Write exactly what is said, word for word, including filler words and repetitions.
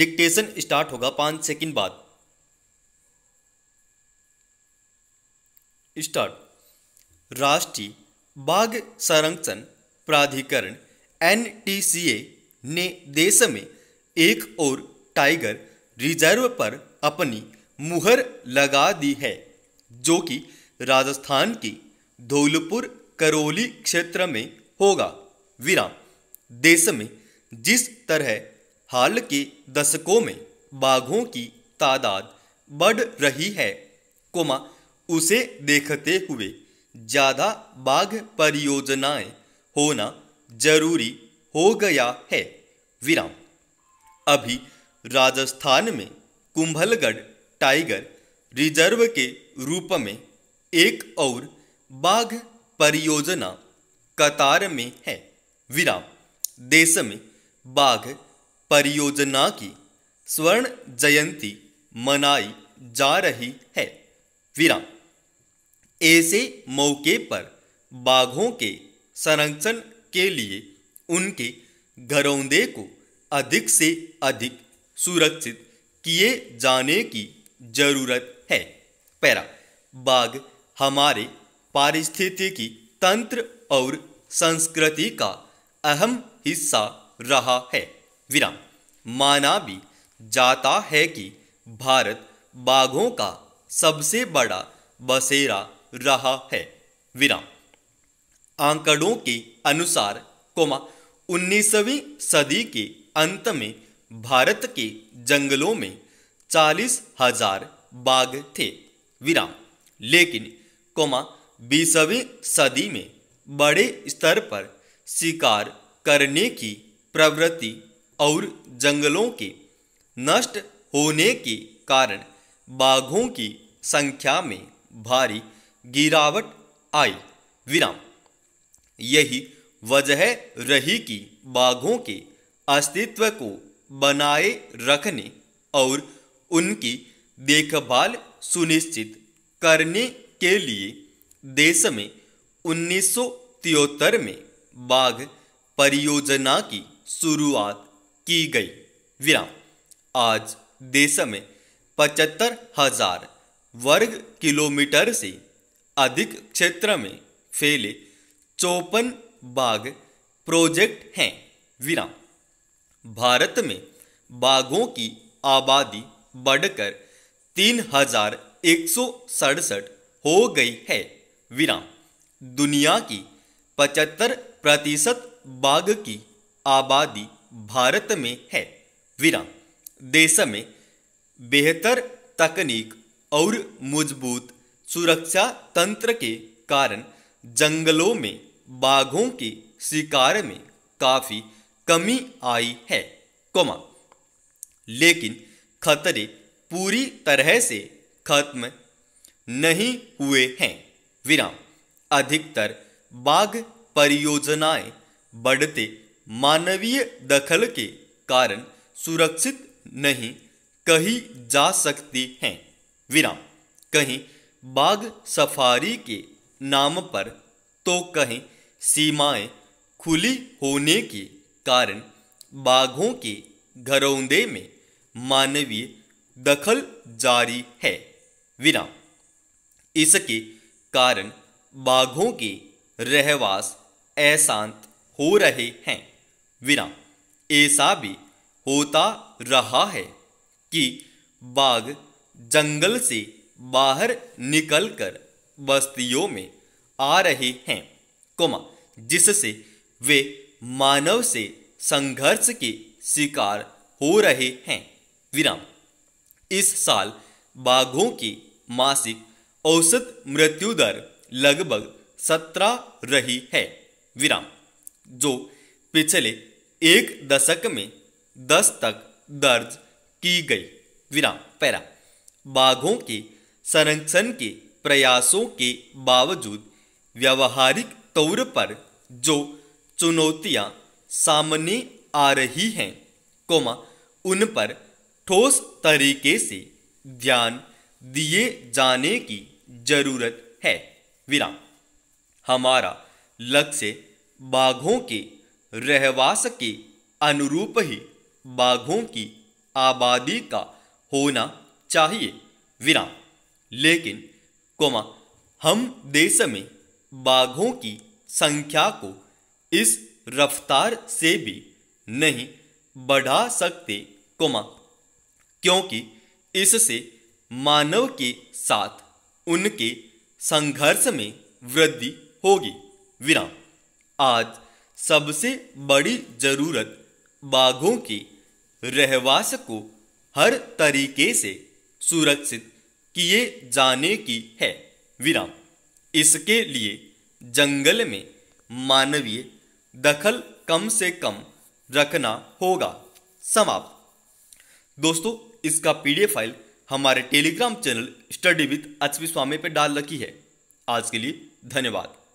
Dictation start होगा पाँच second बाद। स्टार्ट। राष्ट्रीय बाघ संरक्षण प्राधिकरण एन टी सी ए ने देश में एक और टाइगर रिजर्व पर अपनी मुहर लगा दी है, जो कि राजस्थान की धौलपुर करौली क्षेत्र में होगा। विराम। देश में जिस तरह हाल के दशकों में बाघों की तादाद बढ़ रही है, कोमा उसे देखते हुए ज़्यादा बाघ परियोजनाएं होना जरूरी हो गया है। विराम। अभी राजस्थान में कुंभलगढ़ टाइगर रिजर्व के रूप में एक और बाघ परियोजना कतार में है। विराम। देश में बाघ परियोजना की स्वर्ण जयंती मनाई जा रही है। विराम। ऐसे मौके पर बाघों के संरक्षण के लिए उनके घरौंदे को अधिक से अधिक सुरक्षित किए जाने की जरूरत है। पैरा। बाघ हमारे पारिस्थितिकी तंत्र और संस्कृति का अहम हिस्सा रहा है। विराम। माना भी जाता है कि भारत बाघों का सबसे बड़ा बसेरा रहा है। विराम। आंकड़ों के अनुसार कोमा उन्नीसवीं सदी के अंत में भारत के जंगलों में चालीस हजार बाघ थे। विराम। लेकिन कोमा बीसवीं सदी में बड़े स्तर पर शिकार करने की प्रवृत्ति और जंगलों के नष्ट होने के कारण बाघों की संख्या में भारी गिरावट आई। विराम। यही वजह रही कि बाघों के अस्तित्व को बनाए रखने और उनकी देखभाल सुनिश्चित करने के लिए देश में उन्नीस सौ तिहत्तर में बाघ परियोजना की शुरुआत की गई। विराम। आज देश में पचहत्तर हजार वर्ग किलोमीटर से अधिक क्षेत्र में फैले चौपन बाघ प्रोजेक्ट हैं। विराम। भारत में बाघों की आबादी बढ़कर तीन हजार एक सौ सड़सठ हो गई है। विराम। दुनिया की पचहत्तर प्रतिशत बाघ की आबादी भारत में है। विराम। देश में बेहतर तकनीक और मजबूत सुरक्षा तंत्र के कारण जंगलों में बाघों के शिकार में काफ़ी कमी आई है। कोमा लेकिन खतरे पूरी तरह से खत्म नहीं हुए हैं। विराम। अधिकतर बाघ परियोजनाएं बढ़ते मानवीय दखल के कारण सुरक्षित नहीं कही जा सकती हैं। विराम। कहीं बाघ सफारी के नाम पर तो कहीं सीमाएं खुली होने के कारण बाघों के घरौंदे में मानवीय दखल जारी है। विराम। इसके कारण बाघों के रहवास अशांत हो रहे हैं। विराम। ऐसा भी होता रहा है कि बाघ जंगल से बाहर निकलकर बस्तियों में आ रहे हैं, कोमा जिससे वे मानव से संघर्ष के शिकार हो रहे हैं। विराम। इस साल बाघों की मासिक औसत मृत्यु दर लगभग सत्रह रही है। विराम। जो पिछले एक दशक में दस तक दर्ज की गई। विराम। पैरा। बाघों के संरक्षण के प्रयासों के बावजूद व्यावहारिक तौर पर जो चुनौतियां सामने आ रही हैं, कोमा उन पर ठोस तरीके से ध्यान दिए जाने की जरूरत है। विराम। हमारा लक्ष्य बाघों के रहवास के अनुरूप ही बाघों की आबादी का होना चाहिए विराम। लेकिन कोमा हम देश में बाघों की संख्या को इस रफ्तार से भी नहीं बढ़ा सकते कोमा, क्योंकि इससे मानव के साथ उनके संघर्ष में वृद्धि होगी विराम। आज सबसे बड़ी जरूरत बाघों के रहवास को हर तरीके से सुरक्षित किए जाने की है विराम। इसके लिए जंगल में मानवीय दखल कम से कम रखना होगा समाप्त। दोस्तों, इसका पीडीएफ फाइल हमारे टेलीग्राम चैनल स्टडी विद अचवी स्वामी पर डाल रखी है। आज के लिए धन्यवाद।